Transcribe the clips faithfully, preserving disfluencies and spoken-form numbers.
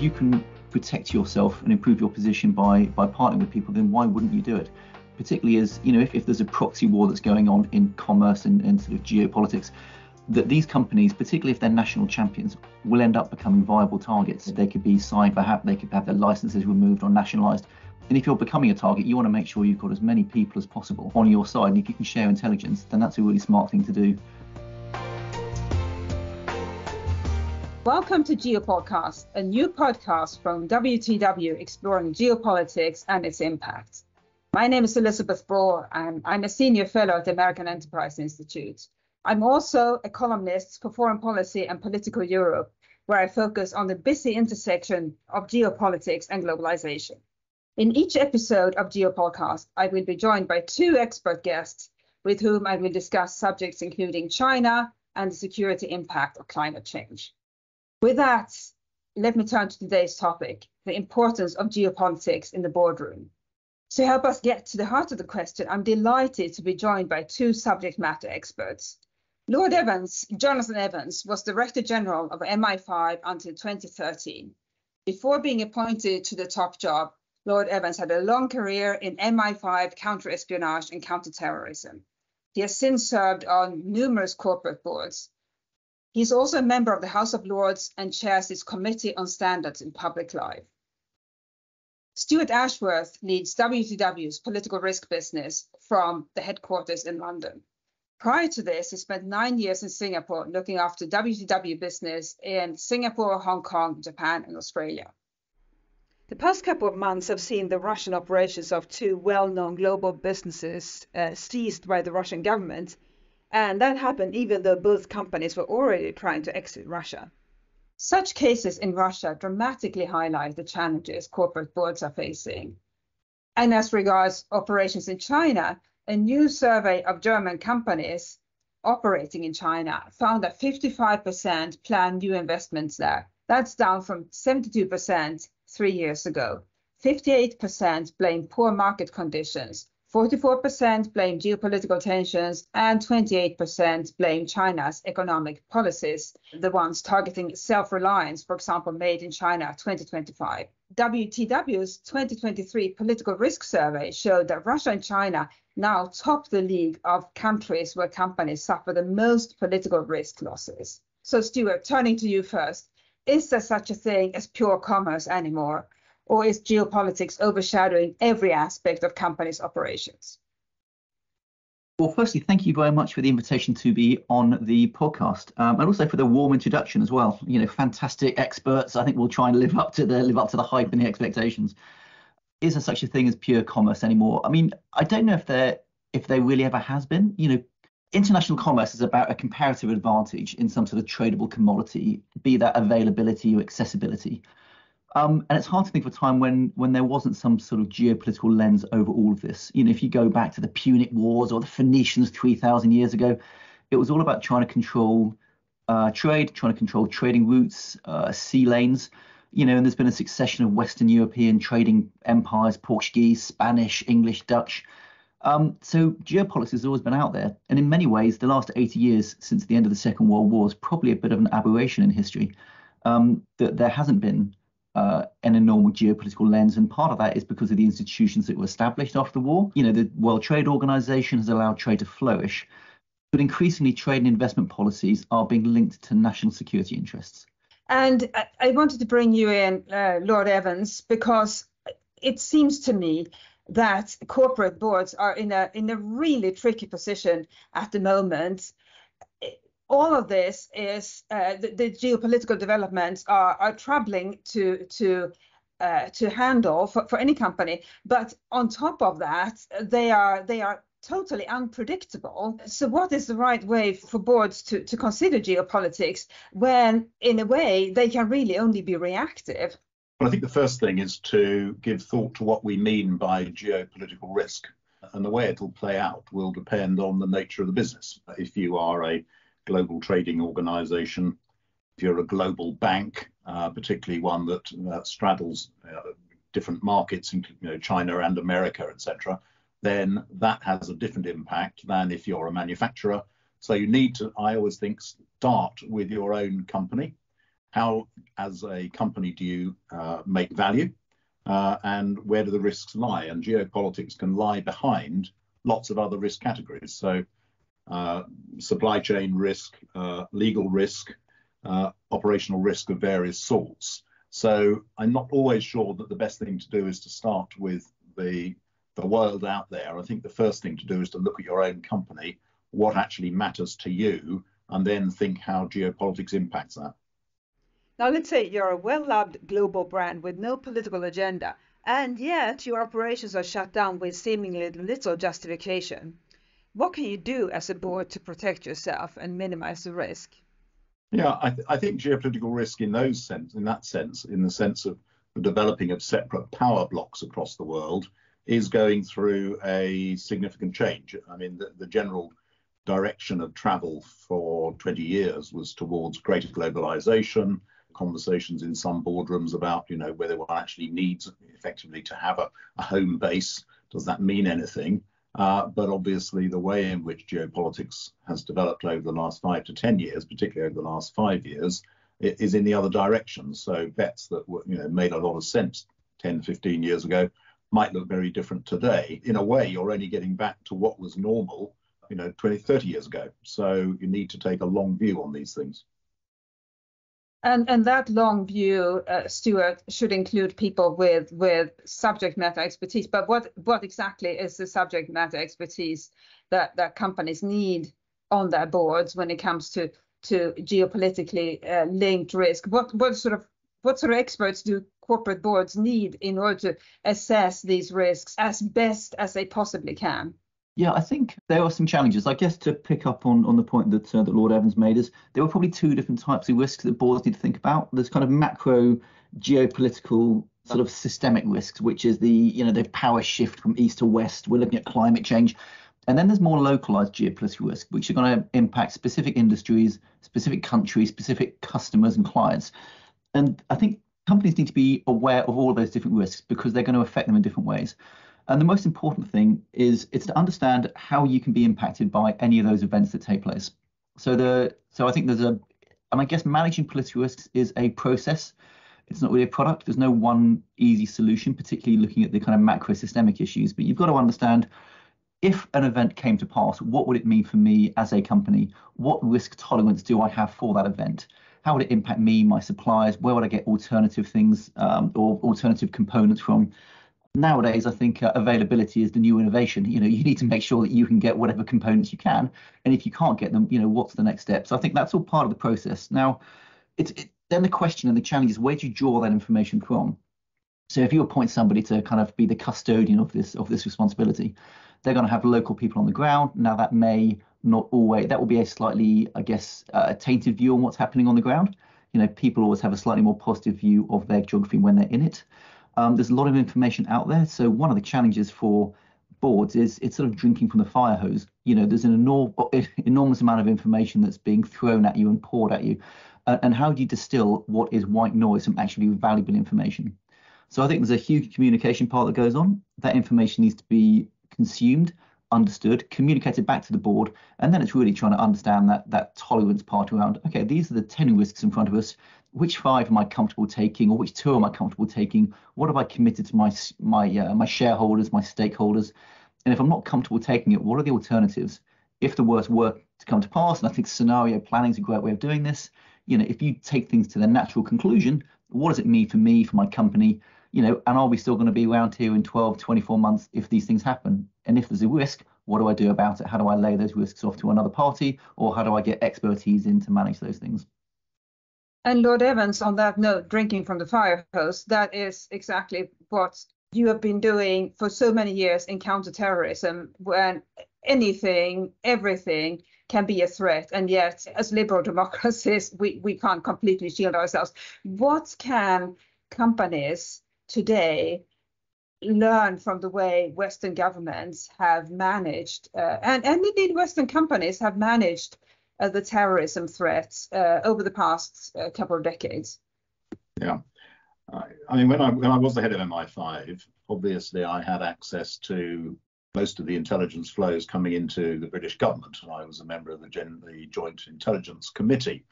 if you can protect yourself and improve your position by by partnering with people, then why wouldn't you do it? Particularly as, you know, if, if there's a proxy war that's going on in commerce and, and sort of geopolitics, that these companies, particularly if they're national champions, will end up becoming viable targets. They could be cyber hacked, they could have their licenses removed or nationalized. And if you're becoming a target, you want to make sure you've got as many people as possible on your side. And if you can share intelligence, then that's a really smart thing to do. Welcome to Geopolcast, a new podcast from W T W exploring geopolitics and its impact. My name is Elizabeth Braw, and I'm a senior fellow at the American Enterprise Institute. I'm also a columnist for Foreign Policy and Political Europe, where I focus on the busy intersection of geopolitics and globalization. In each episode of Geopolcast, I will be joined by two expert guests with whom I will discuss subjects including China and the security impact of climate change. With that, let me turn to today's topic, the importance of geopolitics in the boardroom. To help us get to the heart of the question, I'm delighted to be joined by two subject matter experts. Lord Evans, Jonathan Evans, was Director General of M I five until twenty thirteen. Before being appointed to the top job, Lord Evans had a long career in M I five counterespionage and counterterrorism. He has since served on numerous corporate boards. He is also a member of the House of Lords and chairs its Committee on Standards in Public Life. Stuart Ashworth leads W T W's political risk business from the headquarters in London. Prior to this, he spent nine years in Singapore looking after W T W business in Singapore, Hong Kong, Japan, and Australia. The past couple of months have seen the Russian operations of two well-known global businesses uh, seized by the Russian government, and that happened even though both companies were already trying to exit Russia. Such cases in Russia dramatically highlight the challenges corporate boards are facing. And as regards operations in China, a new survey of German companies operating in China found that fifty-five percent plan new investments there. That's down from seventy-two percent three years ago. fifty-eight percent blame poor market conditions, forty-four percent blame geopolitical tensions, and twenty-eight percent blame China's economic policies, the ones targeting self-reliance, for example, Made in China twenty twenty-five. W T W's twenty twenty-three Political Risk Survey showed that Russia and China now top the league of countries where companies suffer the most political risk losses. So, Stuart, turning to you first, is there such a thing as pure commerce anymore? Or is geopolitics overshadowing every aspect of companies' operations? Well, firstly, thank you very much for the invitation to be on the podcast, um, and also for the warm introduction as well. You know, fantastic experts. I think we'll try and live up to the live up to the hype and the expectations. Is there such a thing as pure commerce anymore? I mean, I don't know if there if there really ever has been. You know, international commerce is about a comparative advantage in some sort of tradable commodity, be that availability or accessibility. Um, and it's hard to think of a time when when there wasn't some sort of geopolitical lens over all of this. You know, if you go back to the Punic Wars or the Phoenicians three thousand years ago, it was all about trying to control uh, trade, trying to control trading routes, uh, sea lanes. You know, and there's been a succession of Western European trading empires, Portuguese, Spanish, English, Dutch. Um, so geopolitics has always been out there. And in many ways, the last eighty years since the end of the Second World War is probably a bit of an aberration in history, um, that there hasn't been Uh, and a normal geopolitical lens, and part of that is because of the institutions that were established after the war. You know, the World Trade Organization has allowed trade to flourish, but increasingly trade and investment policies are being linked to national security interests. And I, I wanted to bring you in, uh, Lord Evans, because it seems to me that corporate boards are in a in a really tricky position at the moment. All of this is uh, the, the geopolitical developments are, are troubling to to uh, to handle for, for any company. But on top of that, they are they are totally unpredictable. So what is the right way for boards to, to consider geopolitics when, in a way, they can really only be reactive? Well, I think the first thing is to give thought to what we mean by geopolitical risk, and the way it will play out will depend on the nature of the business. If you are a global trading organization, if you're a global bank, uh, particularly one that uh, straddles uh, different markets, including you know, China and America, et cetera, then that has a different impact than if you're a manufacturer. So you need to, I always think, start with your own company how, as a company, do you uh, make value? Uh, and where do the risks lie? And geopolitics can lie behind lots of other risk categories. So uh, supply chain risk, uh, legal risk, uh, operational risk of various sorts. So I'm not always sure that the best thing to do is to start with the, the world out there. I think the first thing to do is to look at your own company, what actually matters to you, and then think how geopolitics impacts that. Now, let's say you're a well-loved global brand with no political agenda, and yet your operations are shut down with seemingly little justification. What can you do as a board to protect yourself and minimize the risk? Yeah, I, th I think geopolitical risk in those sense, in that sense, in the sense of the developing of separate power blocks across the world, is going through a significant change. I mean, the, the general direction of travel for twenty years was towards greater globalization. Conversations in some boardrooms about, you know, whether one actually needs effectively to have a, a home base. Does that mean anything? Uh, but obviously the way in which geopolitics has developed over the last five to ten years, particularly over the last five years, is in the other direction. So bets that were, you know, made a lot of sense ten, fifteen years ago might look very different today. In a way, you're only getting back to what was normal, you know, twenty, thirty years ago. So you need to take a long view on these things. And, and that long view, uh, Stuart, should include people with, with subject matter expertise. But what, what exactly is the subject matter expertise that, that companies need on their boards when it comes to, to geopolitically uh, linked risk? What, what, sort of, what sort of experts do corporate boards need in order to assess these risks as best as they possibly can? Yeah, I think there are some challenges. I guess to pick up on, on the point that, uh, that Lord Evans made is there were probably two different types of risks that boards need to think about. There's kind of macro geopolitical sort of systemic risks, which is the, you know, the power shift from east to west. We're looking at climate change. And then there's more localized geopolitical risk, which are going to impact specific industries, specific countries, specific customers and clients. And I think companies need to be aware of all of those different risks because they're going to affect them in different ways. And the most important thing is it's to understand how you can be impacted by any of those events that take place. So the so I think there's a, and I guess managing political risks is a process. It's not really a product. There's no one easy solution, particularly looking at the kind of macro systemic issues. But you've got to understand if an event came to pass, what would it mean for me as a company? What risk tolerance do I have for that event? How would it impact me, my suppliers? Where would I get alternative things um, or alternative components from? Nowadays, I think uh, availability is the new innovation. You know, you need to make sure that you can get whatever components you can. And if you can't get them, you know, what's the next step? So I think that's all part of the process. Now, it's it, then the question and the challenge is where do you draw that information from? So if you appoint somebody to kind of be the custodian of this of this responsibility, they're going to have local people on the ground. Now, that may not always, that will be a slightly, I guess, uh, tainted view on what's happening on the ground. You know, people always have a slightly more positive view of their geography when they're in it. Um, there's a lot of information out there. So one of the challenges for boards is it's sort of drinking from the fire hose. You know, there's an enor enormous amount of information that's being thrown at you and poured at you. Uh, and how do you distill what is white noise from actually valuable information? So I think there's a huge communication part that goes on. That information needs to be consumed, understood, communicated back to the board. And then it's really trying to understand that, that tolerance part around, OK, these are the ten risks in front of us. Which five am I comfortable taking, or which two am I comfortable taking? What have I committed to my my uh, my shareholders, my stakeholders? And if I'm not comfortable taking it, what are the alternatives? If the worst were to come to pass, and I think scenario planning is a great way of doing this. You know, if you take things to their natural conclusion, what does it mean for me, for my company? You know, and are we still going to be around here in twelve, twenty-four months if these things happen? And if there's a risk, what do I do about it? How do I lay those risks off to another party, or how do I get expertise in to manage those things? And Lord Evans, on that note, drinking from the fire hose, that is exactly what you have been doing for so many years in counterterrorism, when anything, everything can be a threat. And yet, as liberal democracies, we, we can't completely shield ourselves. What can companies today learn from the way Western governments have managed, uh, and, and indeed Western companies have managed Uh, the terrorism threats uh, over the past uh, couple of decades? Yeah, I, I mean, when I, when I was the head of M I five, obviously I had access to most of the intelligence flows coming into the British government, and I was a member of the, Gen the Joint Intelligence Committee.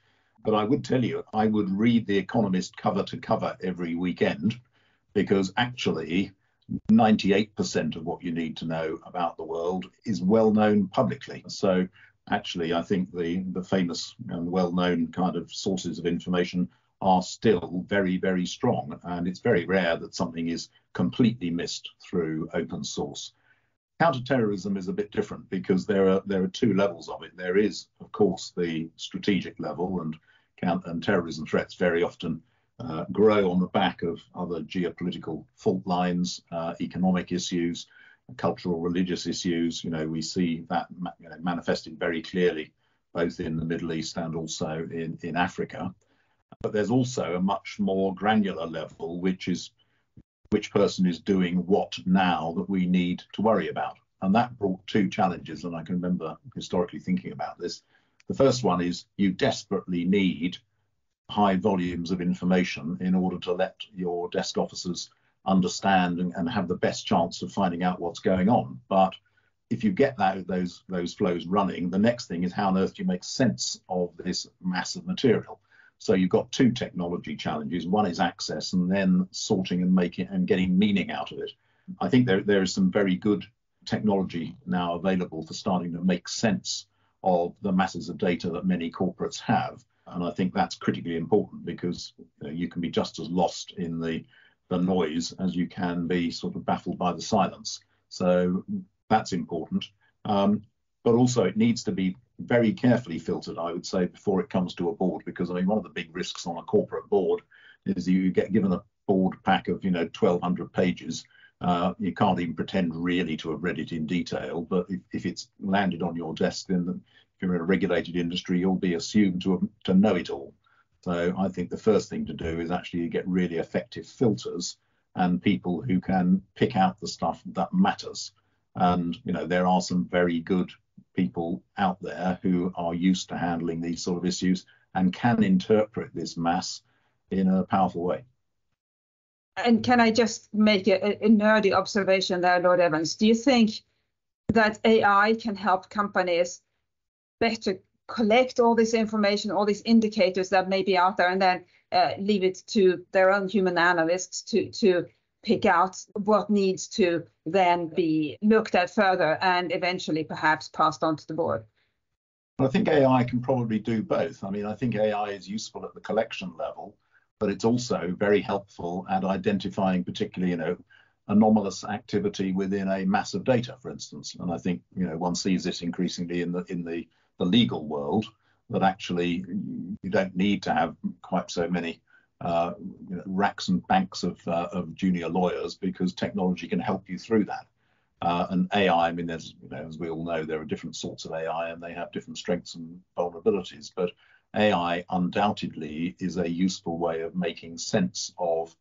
But I would tell you, I would read The Economist cover to cover every weekend, because actually ninety-eight percent of what you need to know about the world is well known publicly. So actually, I think the, the famous and well-known kind of sources of information are still very, very strong. And it's very rare that something is completely missed through open source. Counterterrorism is a bit different because there are there are two levels of it. There is, of course, the strategic level, and counter and terrorism threats very often uh, grow on the back of other geopolitical fault lines, uh, economic issues, cultural, religious issues. You know, we see that ma- you know, manifested very clearly both in the Middle East and also in, in Africa. But there's also a much more granular level, which is which person is doing what now that we need to worry about. And that brought two challenges, and I can remember historically thinking about this. The first one is you desperately need high volumes of information in order to let your desk officers understand and, and have the best chance of finding out what's going on. But if you get that, those, those flows running, the next thing is how on earth do you make sense of this mass of material? So you've got two technology challenges. One is access, and then sorting and making and getting meaning out of it. I think there, there is some very good technology now available for starting to make sense of the masses of data that many corporates have. And I think that's critically important, because you know, you can be just as lost in the, the noise as you can be sort of baffled by the silence. So that's important. Um, but also it needs to be very carefully filtered, I would say, before it comes to a board, because I mean, one of the big risks on a corporate board is you get given a board pack of, you know, twelve hundred pages. Uh, you can't even pretend really to have read it in detail, but if, if it's landed on your desk, then the, if you're in a regulated industry, you'll be assumed to, have, to know it all. So I think the first thing to do is actually get really effective filters and people who can pick out the stuff that matters. And, you know, there are some very good people out there who are used to handling these sort of issues and can interpret this mass in a powerful way. And can I just make a, a nerdy observation there, Lord Evans? Do you think that A I can help companies better collect all this information, all these indicators that may be out there, and then uh, leave it to their own human analysts to to pick out what needs to then be looked at further and eventually perhaps passed on to the board? Well, I think A I can probably do both. I mean, I think A I is useful at the collection level, but it's also very helpful at identifying particularly, you know, anomalous activity within a mass of data, for instance. And I think, you know, one sees this increasingly in the in the, the legal world, that actually you don't need to have quite so many Uh, you know, racks and banks of, uh, of junior lawyers, because technology can help you through that. Uh, and A I, I mean, there's, you know, as we all know, there are different sorts of A I and they have different strengths and vulnerabilities. But A I undoubtedly is a useful way of making sense of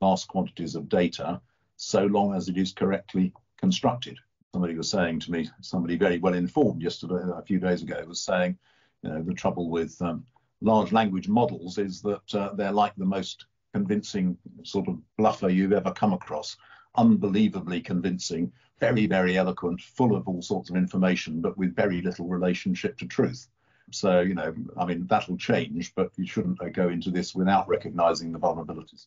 vast quantities of data, so long as it is correctly constructed. Somebody was saying to me, somebody very well informed yesterday, a few days ago, was saying, you know, the trouble with um, large language models is that uh, they're like the most convincing sort of bluffer you've ever come across. Unbelievably convincing, very, very eloquent, full of all sorts of information, but with very little relationship to truth. So, you know, I mean, that'll change, but you shouldn't go into this without recognizing the vulnerabilities.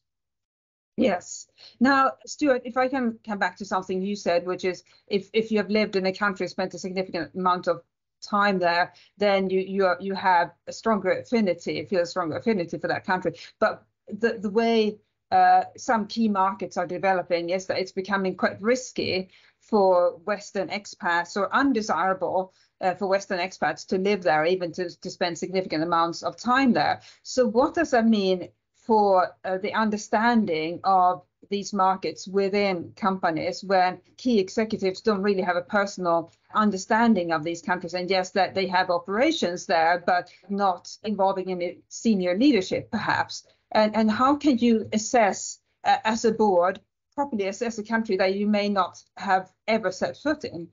Yes. Now, Stuart, if I can come back to something you said, which is if, if you have lived in a country, spent a significant amount of time there, then you you are, you have a stronger affinity, feel a stronger affinity for that country. But the the way uh, some key markets are developing is that it's becoming quite risky for Western expats, or undesirable uh, for Western expats to live there, even to, to spend significant amounts of time there. So what does that mean for uh, the understanding of these markets within companies, when key executives don't really have a personal understanding of these countries? And yes, that they have operations there, but not involving any senior leadership, perhaps. And, and how can you assess, uh, as a board, properly assess a country that you may not have ever set foot in?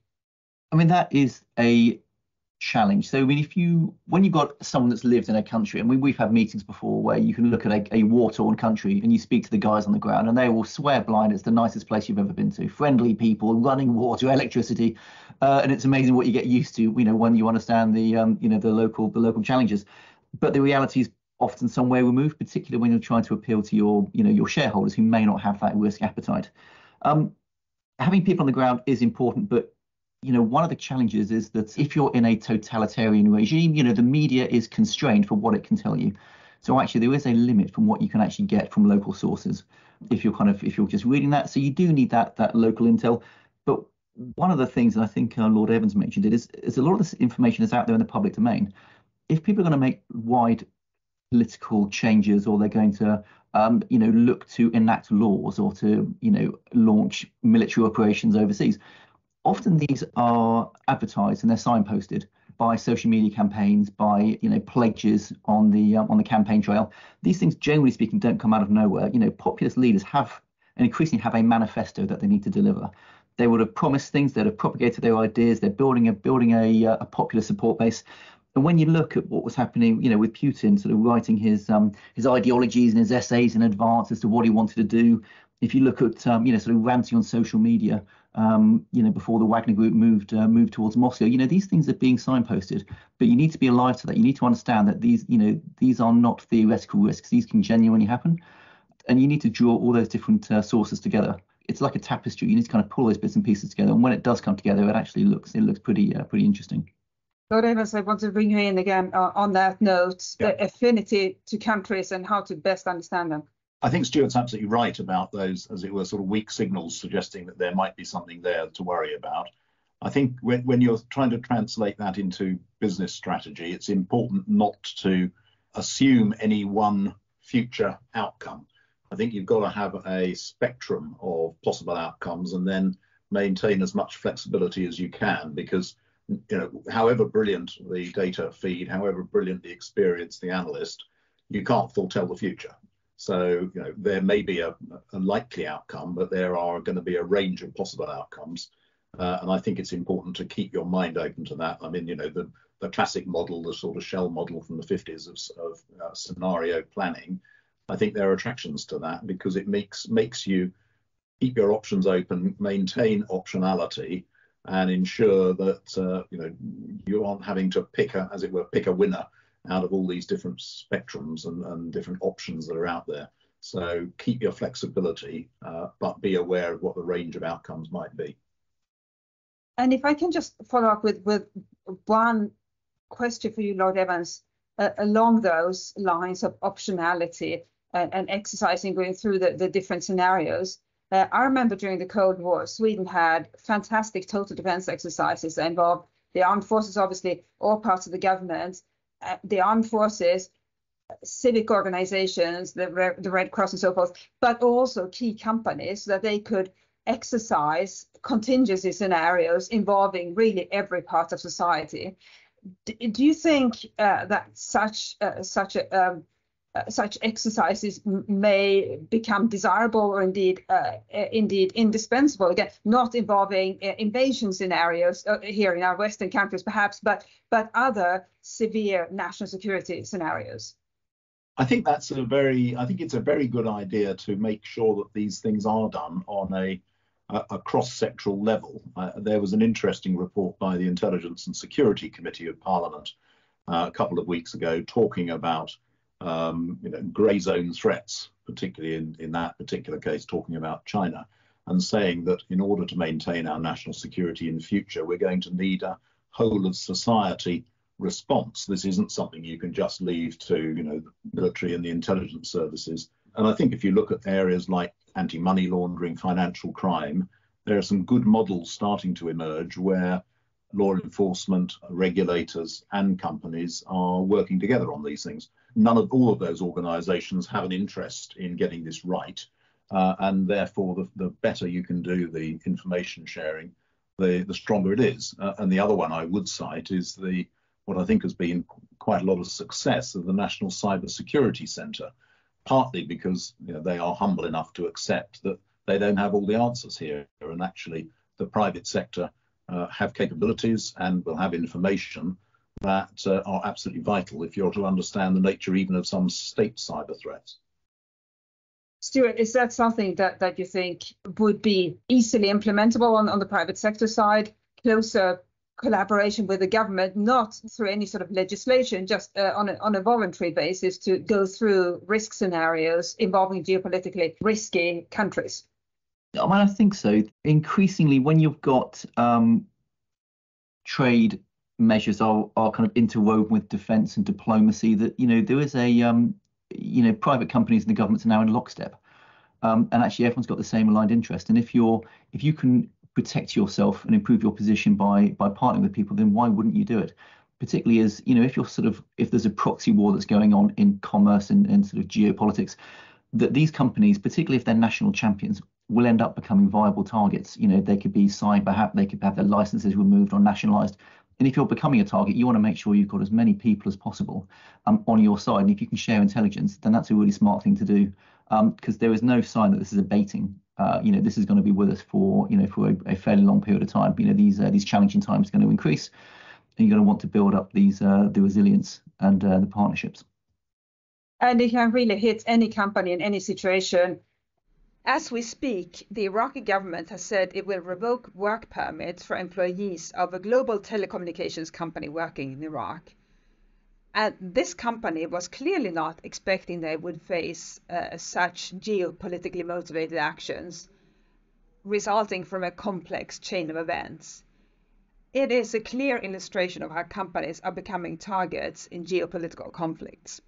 I mean, that is a challenge. So I mean, if you when you've got someone that's lived in a country, and we, we've had meetings before where you can look at a, a war-torn country and you speak to the guys on the ground and they will swear blind it's the nicest place you've ever been to. Friendly people, running water, electricity, uh, and it's amazing what you get used to, you know, when you understand the um, you know the local the local challenges. But the reality is often somewhere removed, particularly when you're trying to appeal to your, you know, your shareholders who may not have that risk appetite. Um, having people on the ground is important, but you know, one of the challenges is that if you're in a totalitarian regime, you know, the media is constrained for what it can tell you. So actually, there is a limit from what you can actually get from local sources if you're kind of if you're just reading that. So you do need that that local intel. But one of the things, and I think uh, Lord Evans mentioned it, is, is a lot of this information is out there in the public domain. If people are going to make wide political changes, or they're going to, um, you know, look to enact laws or to, you know, launch military operations overseas, often these are advertised and they're signposted by social media campaigns, by, you know, pledges on the um, on the campaign trail. These things, generally speaking, don't come out of nowhere. You know, populist leaders have and increasingly have a manifesto that they need to deliver. They would have promised things, they'd have propagated their ideas, they're building a building a, a popular support base. And when you look at what was happening, you know, with Putin sort of writing his um, his ideologies and his essays in advance as to what he wanted to do, if you look at, um, you know, sort of ranting on social media, um, you know, before the Wagner Group moved uh, moved towards Moscow, you know, these things are being signposted. But you need to be alive to that. You need to understand that these, you know, these are not theoretical risks. These can genuinely happen. And you need to draw all those different uh, sources together. It's like a tapestry. You need to kind of pull those bits and pieces together. And when it does come together, it actually looks it looks pretty uh, pretty interesting. Lord Evans, I want to bring you in again uh, on that note, yeah. The affinity to countries and how to best understand them. I think Stuart's absolutely right about those, as it were, sort of weak signals suggesting that there might be something there to worry about. I think when, when you're trying to translate that into business strategy, it's important not to assume any one future outcome. I think you've got to have a spectrum of possible outcomes and then maintain as much flexibility as you can, because, you know, however brilliant the data feed, however brilliant the experience, the analyst, you can't foretell the future. So, you know, there may be a, a likely outcome, but there are going to be a range of possible outcomes. Uh, and I think it's important to keep your mind open to that. I mean, you know, the, the classic model, the sort of Shell model from the fifties of, of uh, scenario planning, I think there are attractions to that because it makes makes you keep your options open, maintain optionality, and ensure that, uh, you know, you aren't having to pick a, as it were, pick a winner out of all these different spectrums and, and different options that are out there. So keep your flexibility, uh, but be aware of what the range of outcomes might be. And if I can just follow up with, with one question for you, Lord Evans, uh, along those lines of optionality and, and exercising going through the, the different scenarios. Uh, I remember during the Cold War, Sweden had fantastic total defense exercises that involved the armed forces, obviously all parts of the government, Uh, the armed forces, civic organizations, the, Re- the Red Cross and so forth, but also key companies so that they could exercise contingency scenarios involving really every part of society. D- do you think uh, that such uh, such a, um, uh, such exercises m- may become desirable or indeed uh, uh, indeed indispensable? Again, not involving uh, invasion scenarios uh, here in our Western countries, perhaps, but but other severe national security scenarios. I think that's a very. I think it's a very good idea to make sure that these things are done on a a, a cross-sectoral level. Uh, there was an interesting report by the Intelligence and Security Committee of Parliament uh, a couple of weeks ago, talking about um, you know, grey zone threats, particularly in in that particular case, talking about China, and saying that in order to maintain our national security in the future, we're going to need a whole of society response. This isn't something you can just leave to, you know, the military and the intelligence services. And I think if you look at areas like anti-money laundering, financial crime, there are some good models starting to emerge where law enforcement, regulators and companies are working together on these things. None of all of those organizations have an interest in getting this right. Uh, and therefore, the, the better you can do the information sharing, the, the stronger it is. Uh, and the other one I would cite is the what I think has been quite a lot of success of the National Cyber Security Center, partly because, you know, they are humble enough to accept that they don't have all the answers here, and actually the private sector uh, have capabilities and will have information that uh, are absolutely vital if you're to understand the nature even of some state cyber threats. Stuart, is that something that, that you think would be easily implementable on, on the private sector side, closer collaboration with the government, not through any sort of legislation, just uh, on, a, on a voluntary basis to go through risk scenarios involving geopolitically risky countries? I mean, I think so. Increasingly, when you've got um, trade measures are, are kind of interwoven with defence and diplomacy, that, you know, there is a, um, you know, private companies and the governments are now in lockstep. Um, and actually, everyone's got the same aligned interest. And if you're if you can protect yourself and improve your position by by partnering with people, then why wouldn't you do it? Particularly as, you know, if you're sort of if there's a proxy war that's going on in commerce and, and sort of geopolitics, that these companies, particularly if they're national champions, will end up becoming viable targets. You know, they could be cyber hacked, they could have their licenses removed or nationalized. And if you're becoming a target, you want to make sure you've got as many people as possible um, on your side. And if you can share intelligence, then that's a really smart thing to do, because um, there is no sign that this is abating. Uh, you know, this is going to be with us for, you know, for a, a fairly long period of time. You know, these uh, these challenging times are going to increase, and you're going to want to build up these uh, the resilience and uh, the partnerships. And it can really hit any company in any situation. As we speak, the Iraqi government has said it will revoke work permits for employees of a global telecommunications company working in Iraq. And this company was clearly not expecting they would face uh, such geopolitically motivated actions resulting from a complex chain of events. It is a clear illustration of how companies are becoming targets in geopolitical conflicts.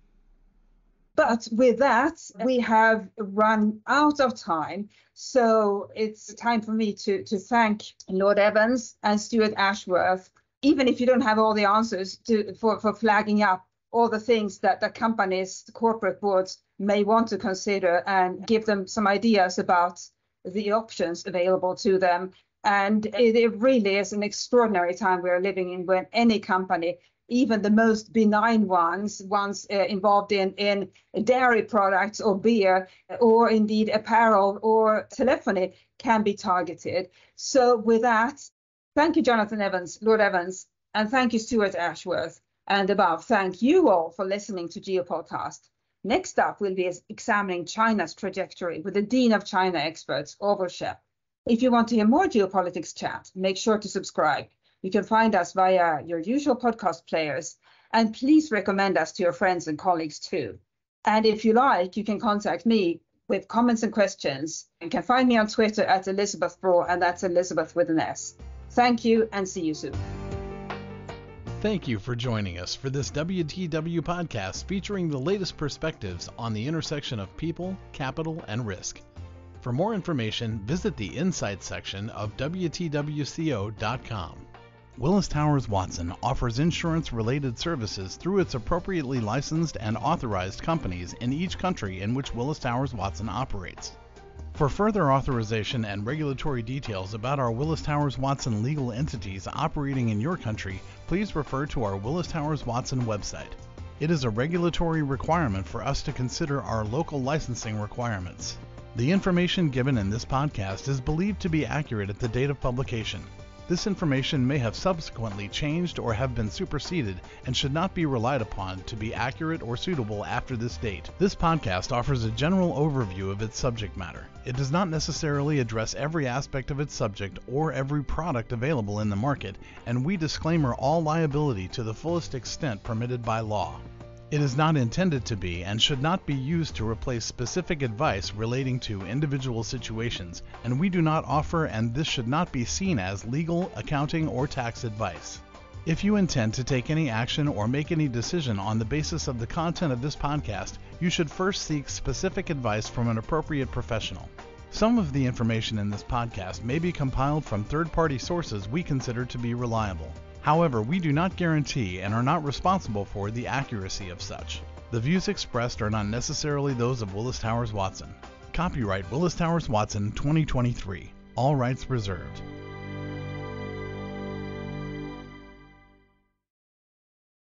But with that, we have run out of time. So it's time for me to, to thank Lord Evans and Stuart Ashworth, even if you don't have all the answers, to, for, for flagging up all the things that the companies, the corporate boards may want to consider and give them some ideas about the options available to them. And it, it really is an extraordinary time we're living in when any company, even the most benign ones, ones uh, involved in, in dairy products or beer, or indeed apparel or telephony, can be targeted. So with that, thank you, Jonathan Evans, Lord Evans, and thank you, Stuart Ashworth. And above, thank you all for listening to Geopolcast. Next up, we'll be examining China's trajectory with the Dean of China Experts, Oliver Shep. If you want to hear more geopolitics chat, make sure to subscribe. You can find us via your usual podcast players, and please recommend us to your friends and colleagues too. And if you like, you can contact me with comments and questions, and can find me on Twitter at Elizabeth Braw, and that's Elizabeth with an S. Thank you, and see you soon. Thank you for joining us for this W T W podcast featuring the latest perspectives on the intersection of people, capital, and risk. For more information, visit the Insights section of W T W C O dot com. Willis Towers Watson offers insurance-related services through its appropriately licensed and authorized companies in each country in which Willis Towers Watson operates. For further authorization and regulatory details about our Willis Towers Watson legal entities operating in your country, please refer to our Willis Towers Watson website. It is a regulatory requirement for us to consider our local licensing requirements. The information given in this podcast is believed to be accurate at the date of publication. This information may have subsequently changed or have been superseded and should not be relied upon to be accurate or suitable after this date. This podcast offers a general overview of its subject matter. It does not necessarily address every aspect of its subject or every product available in the market, and we disclaim all liability to the fullest extent permitted by law. It is not intended to be and should not be used to replace specific advice relating to individual situations, and we do not offer and this should not be seen as legal, accounting, or tax advice. If you intend to take any action or make any decision on the basis of the content of this podcast, you should first seek specific advice from an appropriate professional. Some of the information in this podcast may be compiled from third-party sources we consider to be reliable. However, we do not guarantee and are not responsible for the accuracy of such. The views expressed are not necessarily those of Willis Towers Watson. Copyright Willis Towers Watson twenty twenty-three. All rights reserved.